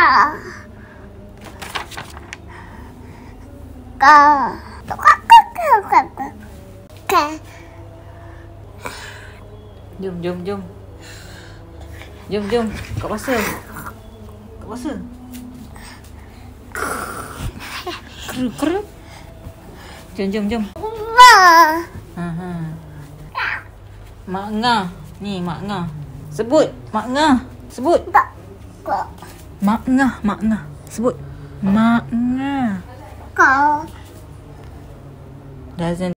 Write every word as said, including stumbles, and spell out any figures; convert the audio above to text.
Kau. Kau kau kau kau kau. Kau. Jom jom jom. Jom jom. Kau basuh. Kau basuh. Kru kru. Jom jom jom. Ha ha. Mak Ngoh. Ni Mak Ngoh. Sebut Mak Ngoh. Sebut. Tak. Mak Ngoh, Mak Ngoh. Sebut. Mak Ngoh. Kau. Doesn't